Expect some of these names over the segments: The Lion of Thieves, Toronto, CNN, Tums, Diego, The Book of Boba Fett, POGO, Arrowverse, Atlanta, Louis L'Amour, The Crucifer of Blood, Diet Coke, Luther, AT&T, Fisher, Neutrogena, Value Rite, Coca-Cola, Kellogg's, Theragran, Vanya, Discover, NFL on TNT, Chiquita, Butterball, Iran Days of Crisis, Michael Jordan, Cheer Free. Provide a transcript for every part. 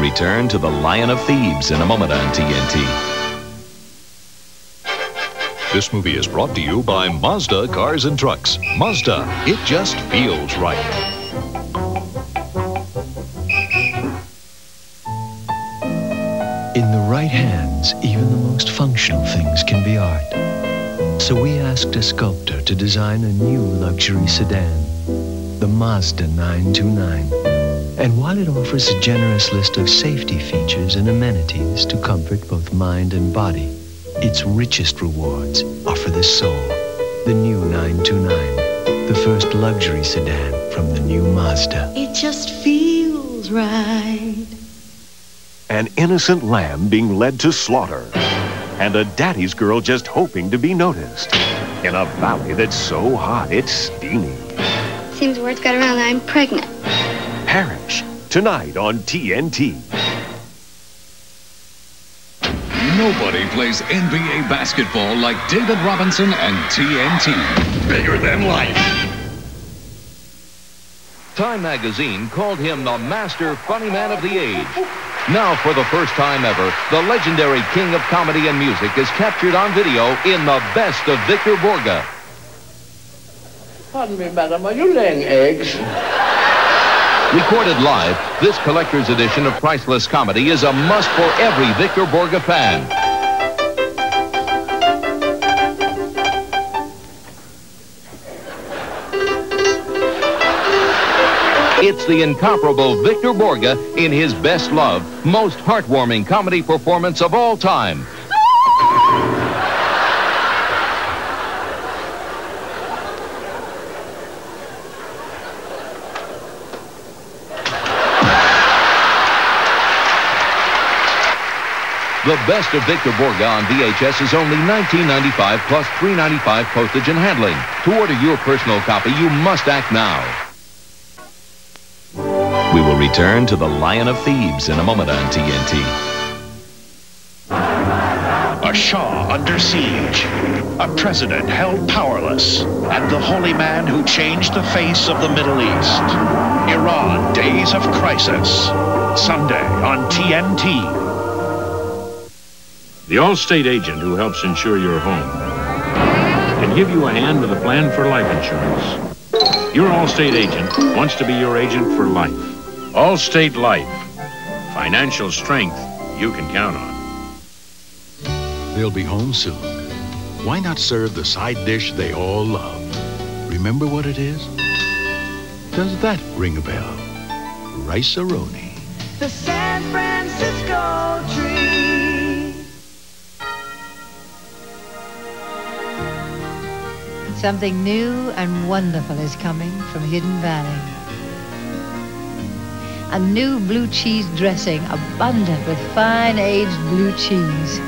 will return to The Lion of Thieves in a moment on TNT. This movie is brought to you by Mazda Cars and Trucks. Mazda, it just feels right. In the right hands, even the most functional things can be art. So we asked a sculptor to design a new luxury sedan, the Mazda 929. And while it offers a generous list of safety features and amenities to comfort both mind and body, its richest rewards are for the soul. The new 929, the first luxury sedan from the new Mazda. It just feels right. An innocent lamb being led to slaughter, and a daddy's girl just hoping to be noticed in a valley that's so hot it's steamy. Seems word's got around that I'm pregnant. Parish, tonight on TNT. Nobody plays NBA basketball like David Robinson and TNT. Bigger than life. Time magazine called him the master funny man of the age. Now, for the first time ever, the legendary king of comedy and music is captured on video in The Best of Victor Borge. Pardon me, madam, are you laying eggs? Recorded live, this collector's edition of priceless comedy is a must for every Victor Borge fan. It's the incomparable Victor Borge in his best-loved, most heartwarming comedy performance of all time. The Best of Victor Borge on VHS is only $19.95 plus $3.95 postage and handling. To order your personal copy, you must act now. We will return to The Lion of Thieves in a moment on TNT. A Shah under siege, a president held powerless, and the holy man who changed the face of the Middle East. Iran Days of Crisis, Sunday on TNT. The Allstate agent who helps insure your home can give you a hand with a plan for life insurance. Your Allstate agent wants to be your agent for life. Allstate Life. Financial strength you can count on. They'll be home soon. Why not serve the side dish they all love? Remember what it is? Does that ring a bell? Rice-a-Roni. The San Francisco tree. Something new and wonderful is coming from Hidden Valley. A new blue cheese dressing, abundant with fine aged blue cheese.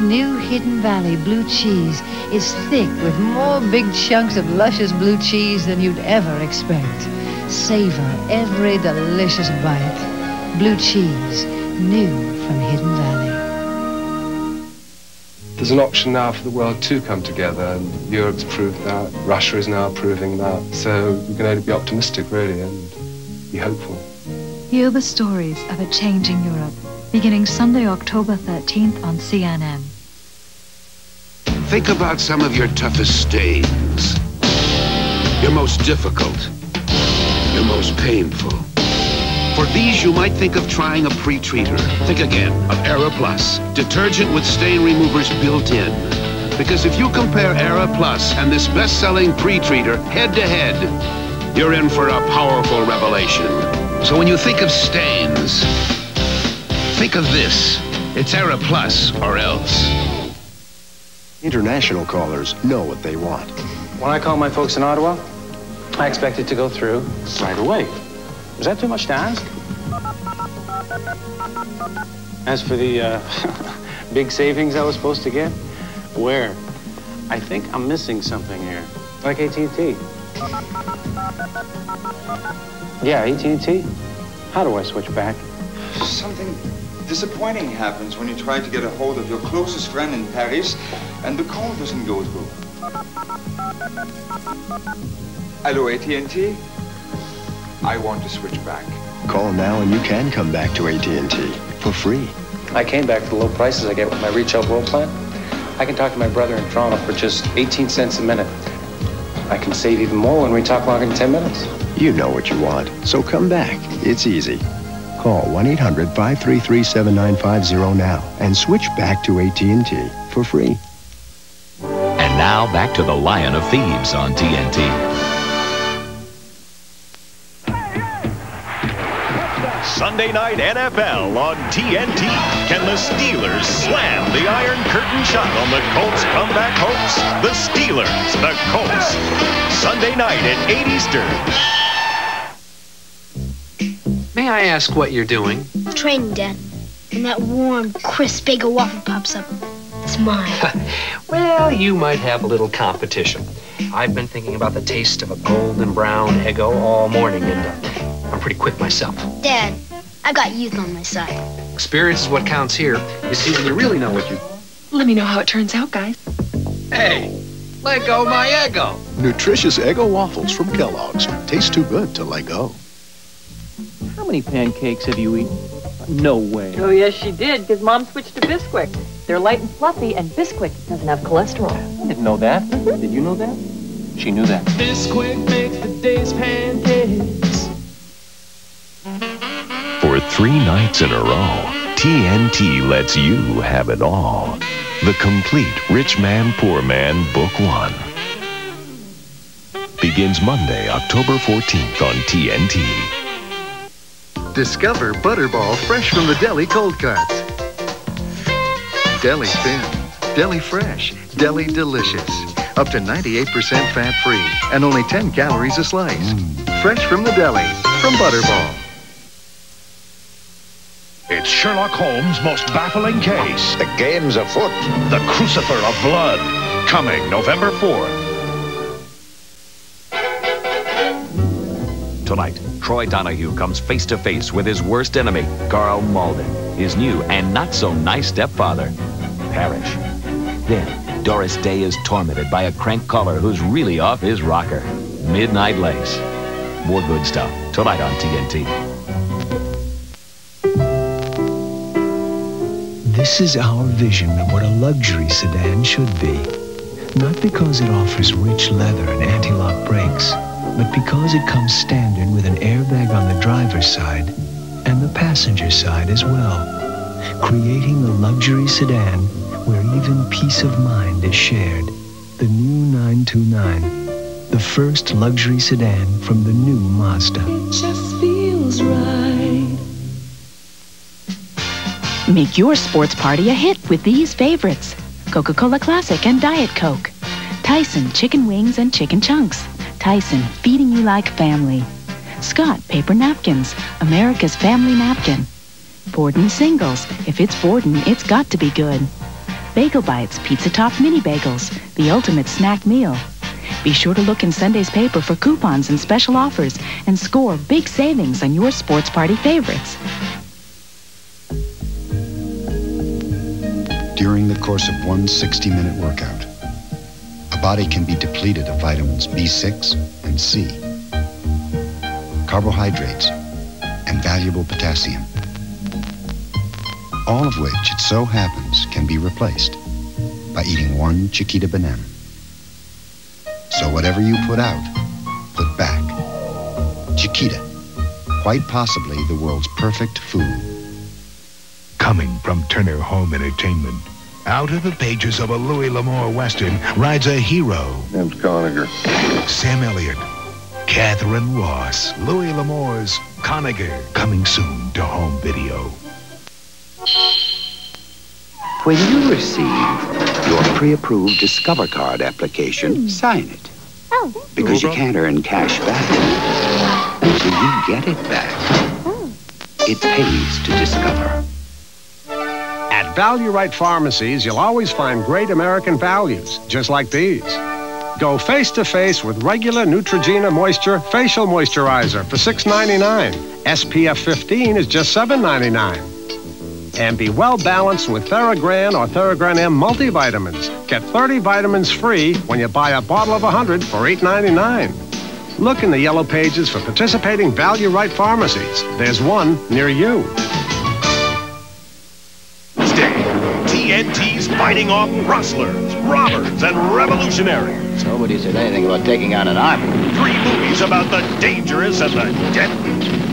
New Hidden Valley blue cheese is thick with more big chunks of luscious blue cheese than you'd ever expect. Savor every delicious bite. Blue cheese, new from Hidden Valley. There's an option now for the world to come together, and Europe's proved that. Russia is now proving that. So we can only be optimistic, really, and be hopeful. Hear the stories of a changing Europe, beginning Sunday, October 13th on CNN. Think about some of your toughest stains, your most difficult, your most painful. For these, you might think of trying a pre-treater. Think again of Era Plus, detergent with stain removers built in. Because if you compare Era Plus and this best-selling pre-treater head-to-head, you're in for a powerful revelation. So when you think of stains, think of this. It's Era Plus or else. International callers know what they want. When I called my folks in Ottawa, I expected to go through right away. Was that too much to ask? As for the big savings I was supposed to get, where? I think I'm missing something here, like AT&T. Yeah, AT&T. How do I switch back? Something disappointing happens when you try to get a hold of your closest friend in Paris and the call doesn't go through. Hello, AT&T. I want to switch back. Call now and you can come back to AT&T for free. I came back for the low prices I get with my Reach Out World plan. I can talk to my brother in Toronto for just 18 cents a minute. I can save even more when we talk longer than 10 minutes. You know what you want, so come back. It's easy. Call 1-800-533-7950 now and switch back to AT&T for free. And now back to The Lion of Thieves on TNT. Sunday night NFL on TNT. Can the Steelers slam the Iron Curtain shut on the Colts' comeback hopes? The Steelers, the Colts. Sunday night at 8 Eastern. May I ask what you're doing? Training, Dad. And that warm, crisp bag of waffle pops up. It's mine. Well, you might have a little competition. I've been thinking about the taste of a golden brown Eggo all morning, and I'm pretty quick myself. Dad, I've got youth on my side. Experience is what counts here. You see, when you really know what you... Let me know how it turns out, guys. Hey, let go my Eggo. Nutritious Eggo waffles from Kellogg's. Taste too good to let go. How many pancakes have you eaten? No way. Oh, yes, she did, because Mom switched to Bisquick. They're light and fluffy, and Bisquick doesn't have cholesterol. I didn't know that. Did you know that? She knew that. Bisquick makes the day's pancakes. For 3 nights in a row, TNT lets you have it all. The complete Rich Man, Poor Man, Book 1. Begins Monday, October 14th on TNT. Discover Butterball fresh from the deli cold cuts. Deli thin, deli fresh, deli delicious. Up to 98% fat-free and only 10 calories a slice. Fresh from the deli, from Butterball. It's Sherlock Holmes' most baffling case. The game's afoot. The Crucifer of Blood. Coming November 4th. Tonight, Troy Donahue comes face-to-face with his worst enemy, Carl Malden, his new and not-so-nice stepfather, Parrish. Then, Doris Day is tormented by a crank caller who's really off his rocker, Midnight Lace. More good stuff, tonight on TNT. This is our vision of what a luxury sedan should be. Not because it offers rich leather and anti-lock brakes, but because it comes standard with an airbag on the driver's side and the passenger side as well, creating a luxury sedan where even peace of mind is shared. The new 929, the first luxury sedan from the new Mazda. It just feels right. Make your sports party a hit with these favorites: Coca-Cola Classic and Diet Coke, Tyson chicken wings and chicken chunks, Tyson, feeding you like family, Scott paper napkins, America's family napkin, Borden singles, if it's Borden, it's got to be good, Bagel Bites, pizza top mini bagels, the ultimate snack meal. Be sure to look in Sunday's paper for coupons and special offers and score big savings on your sports party favorites. During the course of one 60-minute workout, the body can be depleted of vitamins B6 and C, carbohydrates, and valuable potassium, all of which, it so happens, can be replaced by eating one Chiquita banana. So whatever you put out, put back. Chiquita, quite possibly the world's perfect food. Coming from Turner Home Entertainment, out of the pages of a Louis L'Amour Western rides a hero. Named Conagher. Sam Elliott. Catherine Ross. Louis L'Amour's Conagher. Coming soon to home video. When you receive your pre-approved Discover card application, sign it. Oh. Because you can't earn cash back until you get it back. Oh. It pays to discover. At Value Rite pharmacies, you'll always find great American values, just like these. Go face-to-face with regular Neutrogena Moisture Facial Moisturizer for $6.99. SPF 15 is just $7.99. And be well-balanced with Theragran or Theragran M multivitamins. Get 30 vitamins free when you buy a bottle of 100 for $8.99. Look in the yellow pages for participating Value Rite pharmacies. There's one near you. TNT's fighting off rustlers, robbers, and revolutionaries. Nobody said anything about taking on an army. Three movies about the dangerous and the deadly.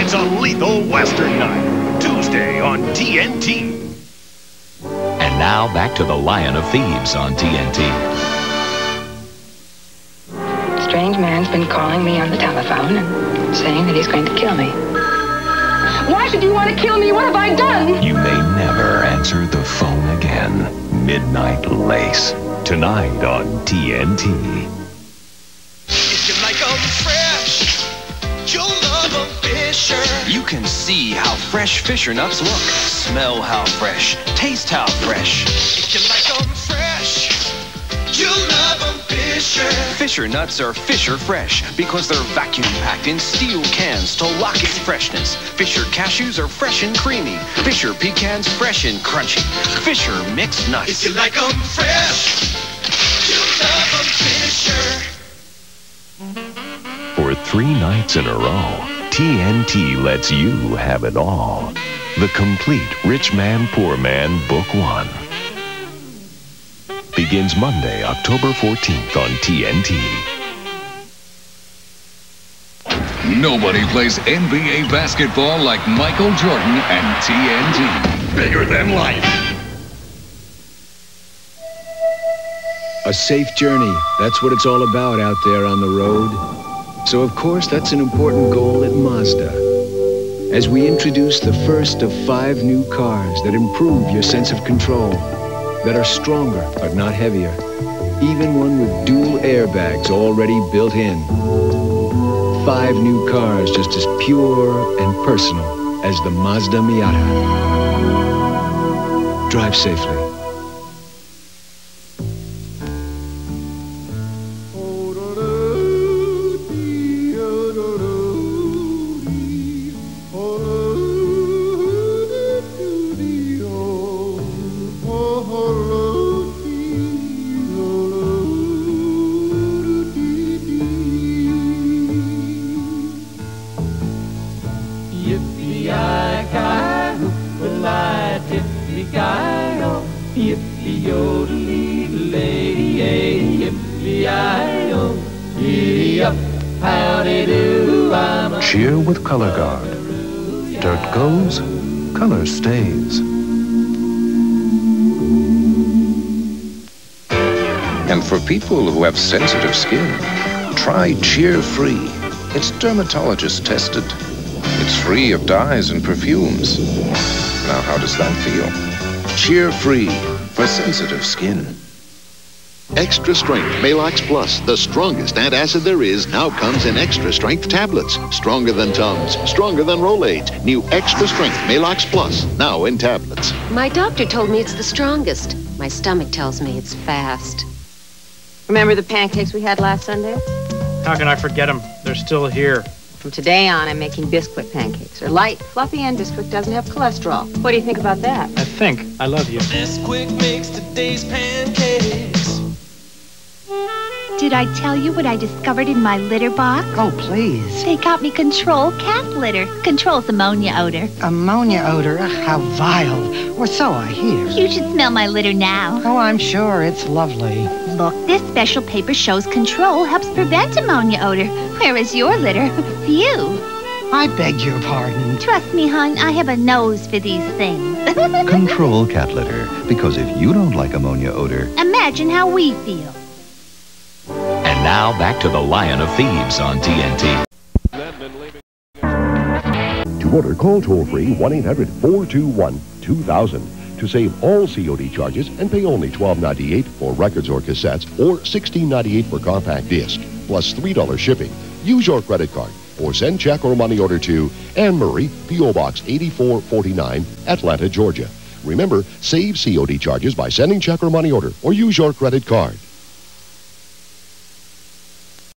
It's a lethal Western night, Tuesday on TNT. And now back to The Lion of Thieves on TNT. A strange man's been calling me on the telephone and saying that he's going to kill me. Why should you want to kill me? What have I done? You may never answer the phone again. Midnight Lace. Tonight on TNT. If you like 'em fresh, you'll love 'em Fisher. You can see how fresh Fisher nuts look. Smell how fresh. Taste how fresh. If you like 'em fresh, you'll love 'em Fisher. Fisher nuts are Fisher fresh because they're vacuum-packed in steel cans to lock in freshness. Fisher cashews are fresh and creamy. Fisher pecans fresh and crunchy. Fisher mixed nuts. If you like 'em fresh, you love 'em Fisher. For 3 nights in a row, TNT lets you have it all. The Complete Rich Man, Poor Man, Book 1. Begins Monday, October 14th on TNT. Nobody plays NBA basketball like Michael Jordan and TNT. Bigger than life. A safe journey. That's what it's all about out there on the road. So, of course, that's an important goal at Mazda. As we introduce the first of 5 new cars that improve your sense of control, that are stronger but not heavier. Even one with dual airbags already built in. 5 new cars just as pure and personal as the Mazda Miata. Drive safely. Cheer with Color Guard. Dirt goes, color stays. And for people who have sensitive skin, try Cheer Free. It's dermatologist tested. It's free of dyes and perfumes. Now, how does that feel? Cheer Free for sensitive skin. Extra Strength Maalox Plus, the strongest antacid there is, now comes in Extra Strength tablets. Stronger than Tums, stronger than Rolaids. New Extra Strength Maalox Plus, now in tablets. My doctor told me it's the strongest. My stomach tells me it's fast. Remember the pancakes we had last Sunday? How can I forget them? They're still here. From today on, I'm making Bisquick pancakes. They're light, fluffy, and Bisquick doesn't have cholesterol. What do you think about that? I think I love you. Bisquick makes today's pancakes. Did I tell you what I discovered in my litter box? Oh, please. They got me Control cat litter. Controls ammonia odor. Ammonia odor? How vile. Or so I hear. You should smell my litter now. Oh, I'm sure. It's lovely. Look, this special paper shows Control helps prevent ammonia odor. Where is your litter? Phew. I beg your pardon. Trust me, hon. I have a nose for these things. Control cat litter. Because if you don't like ammonia odor... Imagine how we feel. Now back to The Lion of Thieves on TNT. To order, call toll-free 1-800-421-2000 to save all COD charges and pay only $12.98 for records or cassettes or $16.98 for compact disc, plus $3 shipping. Use your credit card or send check or money order to Anne Murray, P.O. Box 8449, Atlanta, Georgia. Remember, save COD charges by sending check or money order or use your credit card.